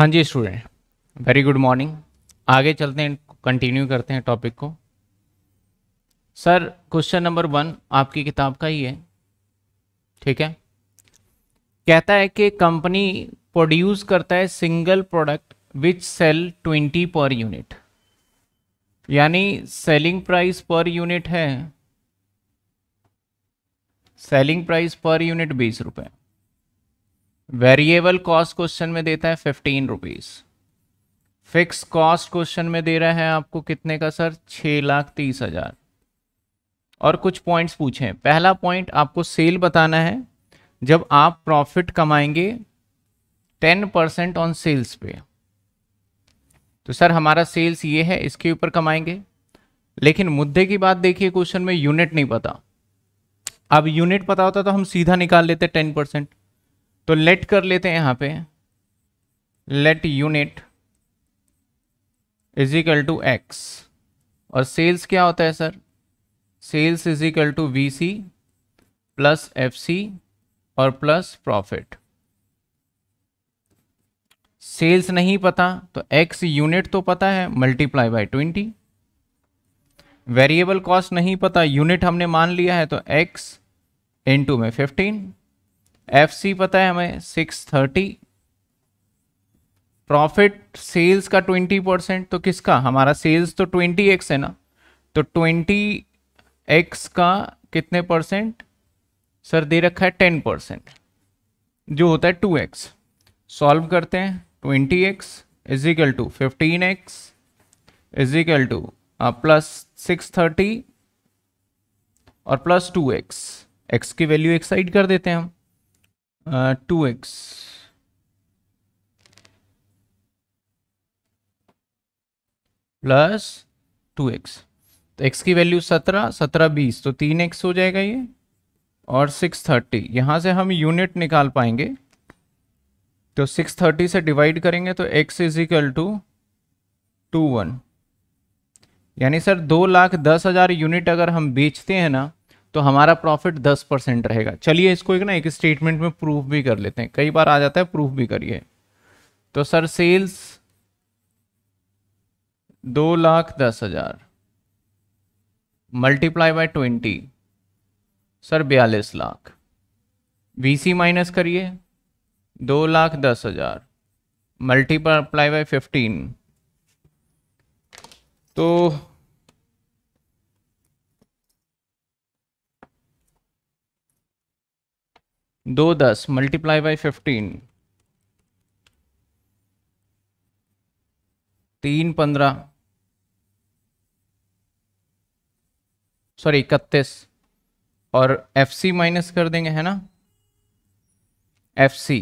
हाँ जी student, very good morning. आगे चलते हैं, कंटिन्यू करते हैं टॉपिक को। सर क्वेश्चन नंबर 1 आपकी किताब का ही है, ठीक है। कहता है कि कंपनी प्रोड्यूस करता है single product which cell 20 per unit, यानी सेलिंग प्राइस पर यूनिट है, सेलिंग प्राइस पर यूनिट 20 रुपये। वेरिएबल कॉस्ट क्वेश्चन में देता है 15 रुपीज़। फिक्स कॉस्ट क्वेश्चन में दे रहा है आपको कितने का सर, 6,30,000। और कुछ पॉइंट्स पूछें। पहला पॉइंट आपको सेल बताना है। जब आप प्रॉफिट कमाएंगे 10% ऑन सेल्स पे, तो सर हमारा सेल्स ये है, इसके ऊपर कमाएंगे। लेकिन मुद्दे की बात देखिए, क्वेश्चन में यूनिट नहीं पता। अब यूनिट पता होता तो हम सीधा निकाल लेते 10%। तो लेट कर लेते हैं यहाँ पे, let unit is equal to x. और सेल्स क्या होता है sir, sales is equal to VC plus FC और प्लस प्रॉफिट। सेल्स नहीं पता तो एक्स यूनिट तो पता है, मल्टीप्लाई बाय 20। वेरिएबल कॉस्ट नहीं पता, यूनिट हमने मान लिया है तो एक्स इनटू में 15। एफसी पता है हमें 630। प्रॉफिट सेल्स का 20%, तो किसका, हमारा सेल्स तो 20x है ना, तो 20x का कितने परसेंट सर दे रखा है 10%, जो होता है 2x। सॉल्व करते हैं, 20x is equal to 15x is equal to plus 630 और प्लस 2x। एक्स की वैल्यू एक साइड कर देते हैं हम, 2x प्लस 2x, तो x की वैल्यू 17, 17, 20, तो 3x हो जाएगा ये, और 630। यहाँ से हम यूनिट निकाल पाएंगे तो 630 से डिवाइड करेंगे तो x इज इक्वल टू 21। यानी सर 2,10,000 यूनिट अगर हम बेचते हैं ना, तो हमारा प्रॉफिट 10% रहेगा। चलिए इसको एक ना एक स्टेटमेंट में प्रूफ भी कर लेते हैं, कई बार आ जाता है, प्रूफ भी करिए। तो sir sales 2,10,000 multiply by 20 sir 42,00,000। VC minus करिए, 2,10,000 मल्टीप्लाई बाय 15 तो 2,10,000 मल्टीप्लाई बाई 15 3,15 सॉरी 31। और एफसी माइनस कर देंगे, है ना, एफसी,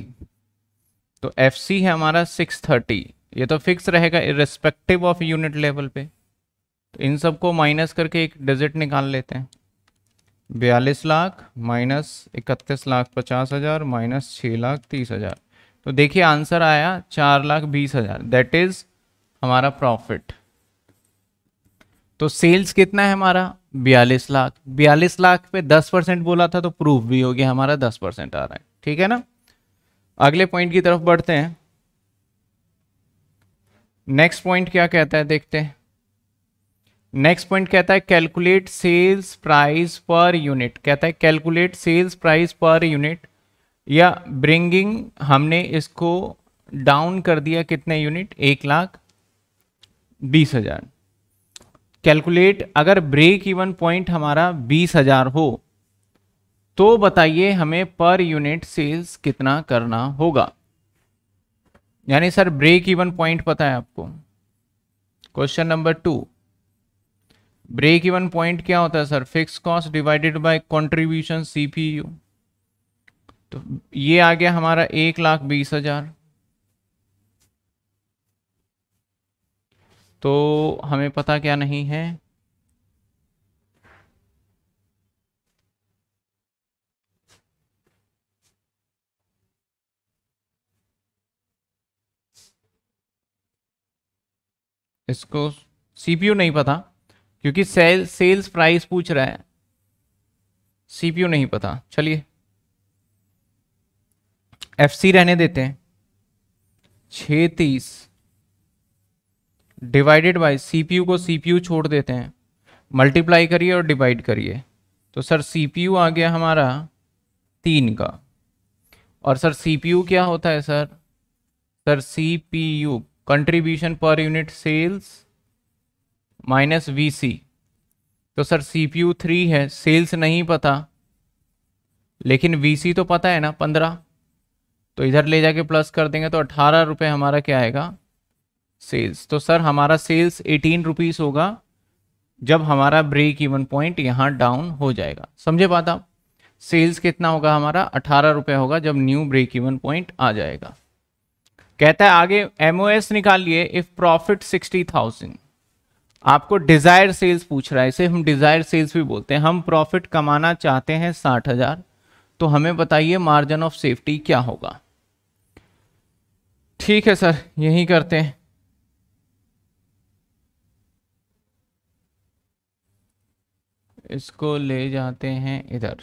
तो एफसी है हमारा 630। ये तो फिक्स रहेगा इररिस्पेक्टिव ऑफ यूनिट लेवल पे। तो इन सबको माइनस करके एक डिजिट निकाल लेते हैं, 42,00,000 माइनस 31,50,000 माइनस 6,30,000। तो देखिए आंसर आया 4,20,000। दैट इज हमारा प्रॉफिट। तो सेल्स कितना है हमारा, 42,00,000। 42,00,000 पे 10% बोला था तो प्रूफ भी हो गया, हमारा 10% आ रहा है, ठीक है ना। अगले पॉइंट की तरफ बढ़ते हैं। नेक्स्ट पॉइंट क्या कहता है देखते हैं। नेक्स्ट पॉइंट कहता है calculate sales price per unit. कहता है calculate sales price per unit, या ब्रिंगिंग, हमने इसको डाउन कर दिया कितने यूनिट, 1,20,000। कैलकुलेट, अगर ब्रेक इवन पॉइंट हमारा 20,000 हो तो बताइए हमें पर यूनिट सेल्स कितना करना होगा। यानी सर ब्रेक इवन पॉइंट पता है आपको। Question number 2, break even point क्या होता है sir, fix cost divided by contribution CPU. तो ये आ गया हमारा 1,20,000। तो हमें पता क्या नहीं है, इसको सीपीयू नहीं पता क्योंकि सेल्स प्राइस पूछ रहा है, सीपीयू नहीं पता। चलिए एफसी रहने देते हैं, 630 डिवाइडेड बाय सीपीयू को सीपीयू छोड़ देते हैं, मल्टीप्लाई करिए और डिवाइड करिए। तो सर सीपीयू आ गया हमारा 3 का। और सर सीपीयू क्या होता है sir? Sir CPU contribution per unit sales minus VC. तो सर सीपीयू 3 है, सेल्स नहीं पता लेकिन वीसी तो पता है ना 15, तो इधर ले जाके प्लस कर देंगे तो 18 रुपये हमारा क्या आएगा सेल्स। तो सर हमारा सेल्स 18 रुपीज़ होगा जब हमारा ब्रेक इवन पॉइंट यहाँ डाउन हो जाएगा। समझे बात आप? सेल्स कितना होगा हमारा? 18 रुपये होगा जब न्यू ब्रेक इवन पॉइंट आ जाएगा। कहता है आगे एमओएस निकालिए इफ प्रॉफिट 60,000। आपको डिजायर सेल्स पूछ रहा है, इसे हम डिजायर सेल्स भी बोलते हैं। हम प्रॉफिट कमाना चाहते हैं 60,000, तो हमें बताइए मार्जिन ऑफ सेफ्टी क्या होगा। ठीक है सर, यही करते हैं। इसको ले जाते हैं इधर।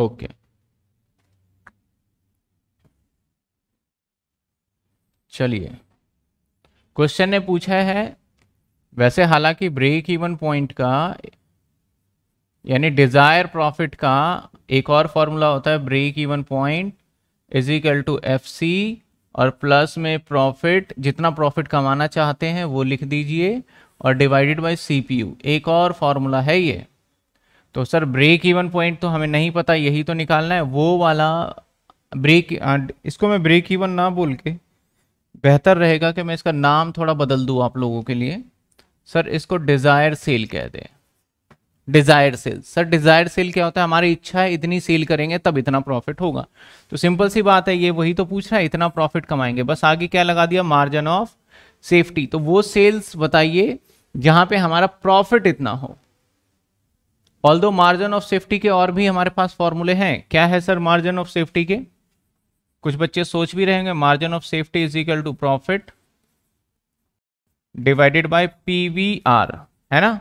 ओके, चलिए क्वेश्चन ने पूछा है वैसे, हालांकि ब्रेक इवन पॉइंट का यानी डिजायर प्रॉफिट का एक और फॉर्मूला होता है break even point is equal to FC और प्लस में प्रॉफिट, जितना प्रॉफिट कमाना चाहते हैं वो लिख दीजिए और डिवाइडेड बाय सीपीयू, एक और फार्मूला है ये। तो सर ब्रेक इवन पॉइंट तो हमें नहीं पता, यही तो निकालना है वो वाला ब्रेक। इसको मैं ब्रेक इवन ना बोल के बेहतर रहेगा कि मैं इसका नाम थोड़ा बदल दूँ आप लोगों के लिए। सर इसको डिज़ायर सेल कह दें, desire sale. Sir desire sale क्या होता है? हमारी इच्छा है इतनी सेल करेंगे तब इतना प्रॉफिट होगा। तो सिंपल सी बात है, ये वही तो पूछ रहा है, इतना प्रॉफिट कमाएंगे। बस आगे क्या लगा दिया? Margin of safety. तो वो सेल्स बताइए जहाँ पे हमारा प्रॉफिट इतना हो। ऑल्दो मार्जिन ऑफ सेफ्टी के और भी हमारे पास फॉर्मूले हैं। क्या है सर मार्जिन ऑफ सेफ्टी के? कुछ बच्चे सोच भी रहेंगे। Margin of safety is equal to profit divided by PVR, है ना?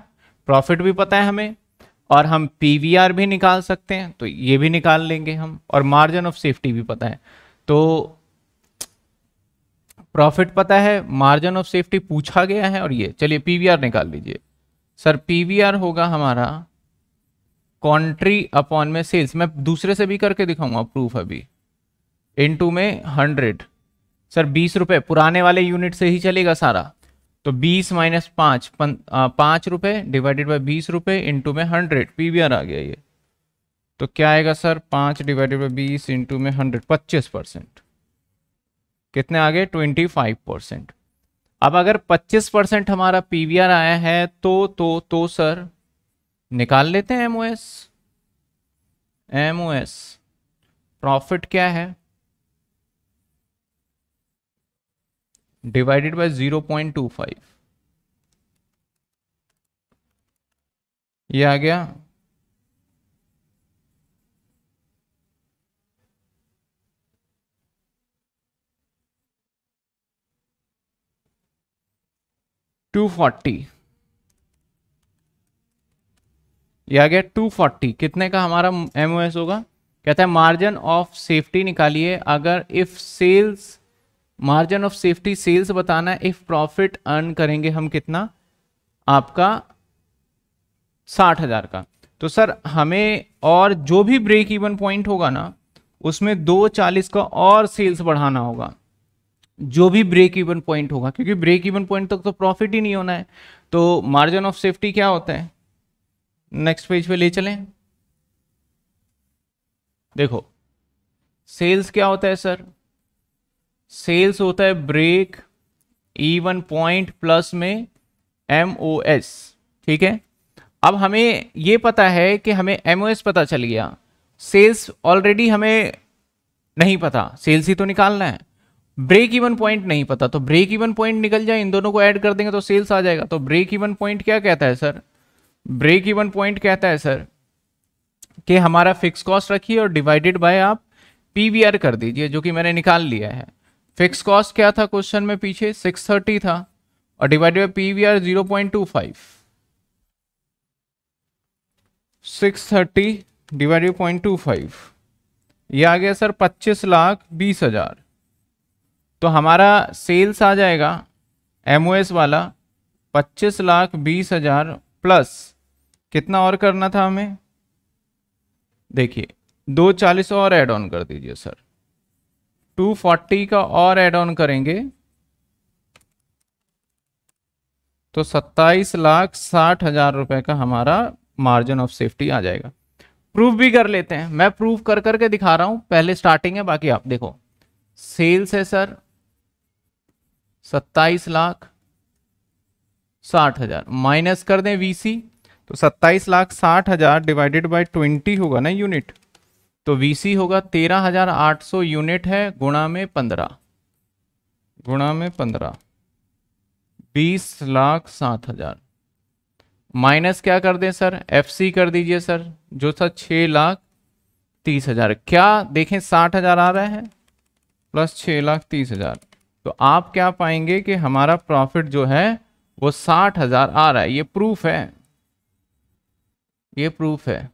प्रॉफिट भी पता है हमें और हम पीवीआर भी निकाल सकते हैं, तो ये भी निकाल लेंगे हम। और मार्जिन ऑफ सेफ्टी भी पता है, तो प्रॉफिट पता है, मार्जिन ऑफ सेफ्टी पूछा गया है। और ये चलिए पीवीआर निकाल लीजिए। सर पीवीआर होगा हमारा कॉन्ट्री अपॉन में सेल्स। मैं दूसरे से भी करके दिखाऊंगा प्रूफ अभी। इनटू में 100। सर 20 रुपये पुराने वाले यूनिट से ही चलेगा सारा, तो 20 माइनस 5 रुपये डिवाइडेड बाई 20 रुपये इंटू में 100। पीवीआर आ गया ये। तो क्या आएगा सर? 5 डिवाइडेड बाई 20 इंटू में 100, 25%। कितने आ गए? 25%। अब अगर 25% हमारा पीवीआर आया है तो सर निकाल लेते हैं एमओएस। एमओएस प्रॉफिट क्या है? डिवाइडेड बाय 0.25, ये आ गया। टू फोर्टी कितने का हमारा एमओएस होगा? कहता है मार्जिन ऑफ सेफ्टी निकालिए। अगर if sales, margin of safety sales बताना है। इफ प्रॉफिट अर्न करेंगे हम कितना? आपका 60,000 का। तो सर हमें और जो भी ब्रेक इवन पॉइंट होगा ना उसमें 240 का और सेल्स बढ़ाना होगा, जो भी ब्रेक इवन पॉइंट होगा, क्योंकि ब्रेक इवन पॉइंट तक तो प्रॉफिट ही नहीं होना है। तो मार्जिन ऑफ सेफ्टी क्या होता है? नेक्स्ट पेज पे ले चलें। देखो सेल्स क्या होता है सर? सेल्स होता है ब्रेक इवन पॉइंट प्लस में एमओएस। ठीक है, अब हमें ये पता है कि हमें एमओएस पता चल गया, सेल्स ऑलरेडी हमें नहीं पता, सेल्स ही तो निकालना है। ब्रेक इवन पॉइंट नहीं पता, तो ब्रेक इवन पॉइंट निकल जाए, इन दोनों को ऐड कर देंगे तो सेल्स आ जाएगा। तो ब्रेक इवन पॉइंट क्या कहता है सर? ब्रेक इवन पॉइंट कहता है सर कि हमारा फिक्स कॉस्ट रखिए और डिवाइडेड बाय आप पीवीआर कर दीजिए, जो कि मैंने निकाल लिया है। फिक्स कॉस्ट क्या था क्वेश्चन में पीछे? 630 था और डिवाइडेड बाय पीवीआर 0.25। 630 डिवाइडेड 0.25, ये आ गया सर 25,20,000। तो हमारा सेल्स आ जाएगा एमओएस वाला 25,20,000 प्लस कितना और करना था हमें, देखिए 240 और ऐड ऑन कर दीजिए सर, 240 का और ऐड ऑन करेंगे तो 27,60,000 रुपए का हमारा मार्जिन ऑफ सेफ्टी आ जाएगा। प्रूफ भी कर लेते हैं, मैं प्रूफ कर करके दिखा रहा हूं, पहले स्टार्टिंग है बाकी आप देखो। सेल्स है सर 27,60,000, माइनस कर दें वीसी तो 27,60,000 डिवाइडेड बाय 20 होगा ना यूनिट, तो वीसी होगा 13,800 यूनिट है, गुणा में 15 20,07,000। माइनस क्या कर दें सर, एफसी कर दीजिए सर, जो था 6,30,000। क्या देखें 60,000 आ रहा है प्लस 6,30,000, तो आप क्या पाएंगे कि हमारा प्रॉफिट जो है वो 60,000 आ रहा है। ये प्रूफ है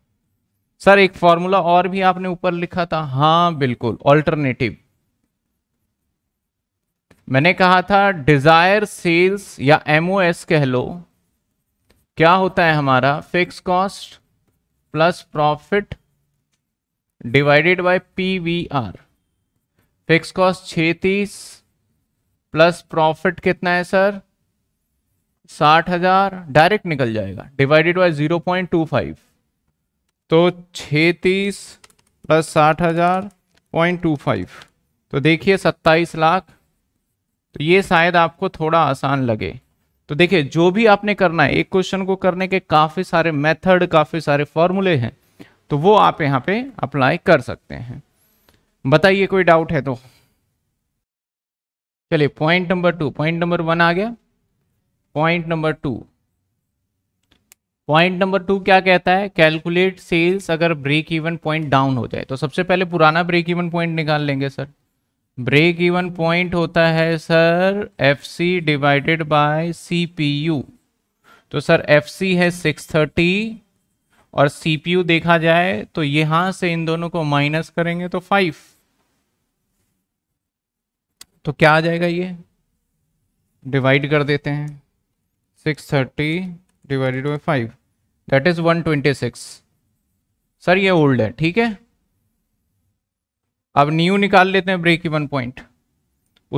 सर। एक फॉर्मूला और भी आपने ऊपर लिखा था, हाँ बिल्कुल, ऑल्टरनेटिव। मैंने कहा था डिजायर सेल्स या एमओएस कह लो, क्या होता है हमारा fix cost plus profit divided by PVR. Fix cost 36 plus profit कितना है सर 60,000, डायरेक्ट निकल जाएगा, डिवाइडेड बाय 0.25, तो 36 प्लस 60,000 0.25, तो देखिए 27,00,000। तो ये शायद आपको थोड़ा आसान लगे। तो देखिए जो भी आपने करना है, एक क्वेश्चन को करने के काफ़ी सारे मेथड, काफ़ी सारे फॉर्मूले हैं, तो वो आप यहाँ पे अप्लाई कर सकते हैं। बताइए कोई डाउट है तो। चलिए पॉइंट नंबर 1 आ गया। पॉइंट नंबर 2 क्या कहता है, कैलकुलेट सेल्स अगर ब्रेक इवन पॉइंट डाउन हो जाए। तो सबसे पहले पुराना ब्रेक इवन पॉइंट निकाल लेंगे सर। ब्रेक इवन पॉइंट होता है sir FC divided by CPU. तो सर एफसी है 630 और सीपीयू देखा जाए तो यहां से इन दोनों को माइनस करेंगे तो 5, तो क्या आ जाएगा, ये डिवाइड कर देते हैं, 630 divided by 5 that is 126। Sir ये ओल्ड है, ठीक है। अब न्यू निकाल लेते हैं ब्रेक इवन पॉइंट।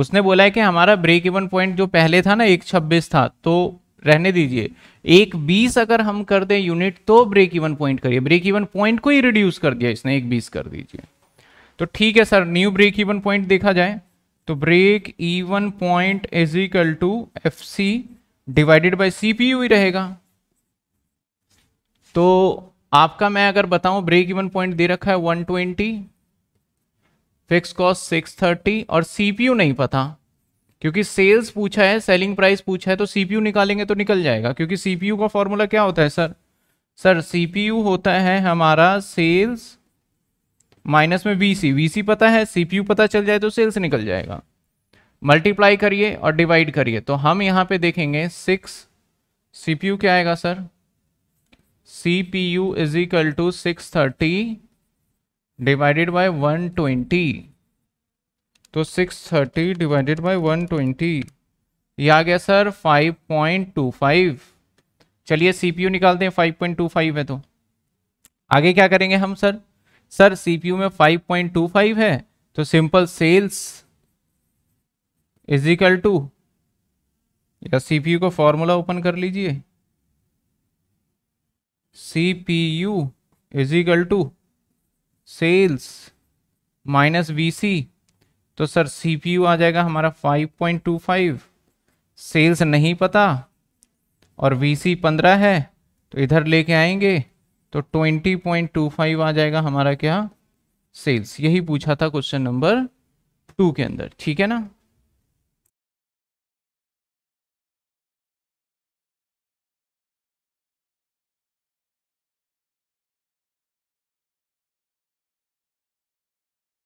उसने बोला है कि हमारा ब्रेक इवन पॉइंट जो पहले था ना 126 था, तो रहने दीजिए 120 अगर हम कर दें यूनिट तो ब्रेक इवन पॉइंट करिए। ब्रेक इवन पॉइंट को ही रिड्यूस कर दिया इसने, 120 कर दीजिए, तो ठीक है sir. New break even point देखा जाए तो break even point is equal to F C divided by C P U ही रहेगा। तो आपका मैं अगर बताऊं ब्रेक इवन पॉइंट दे रखा है 120, फिक्स कॉस्ट 630 और सीपीयू नहीं पता क्योंकि सेल्स पूछा है, सेलिंग प्राइस पूछा है, तो सीपीयू निकालेंगे तो निकल जाएगा। क्योंकि सीपीयू का फॉर्मूला क्या होता है सर सीपीयू होता है हमारा सेल्स माइनस में वीसी। वीसी पता है, सीपीयू पता चल जाए तो सेल्स निकल जाएगा। मल्टीप्लाई करिए और डिवाइड करिए, तो हम यहाँ पे देखेंगे 6 सीपीयू क्या आएगा sir, CPU is equal to 630 divided by 120, तो 630 डिवाइडेड बाय 120 ये आ गया सर 5.25। चलिए सीपीयू निकालते हैं, 5.25 है तो आगे क्या करेंगे हम सर सीपीयू में 5.25 है तो simple sales is equal to, या सीपीयू का फॉर्मूला ओपन कर लीजिए, CPU is equal to sales minus VC. तो सर सीपीयू आ जाएगा हमारा 5.25, सेल्स नहीं पता और वीसी 15 है तो इधर लेके आएंगे तो 20.25 आ जाएगा हमारा क्या, सेल्स। यही पूछा था क्वेश्चन नंबर 2 के अंदर, ठीक है ना।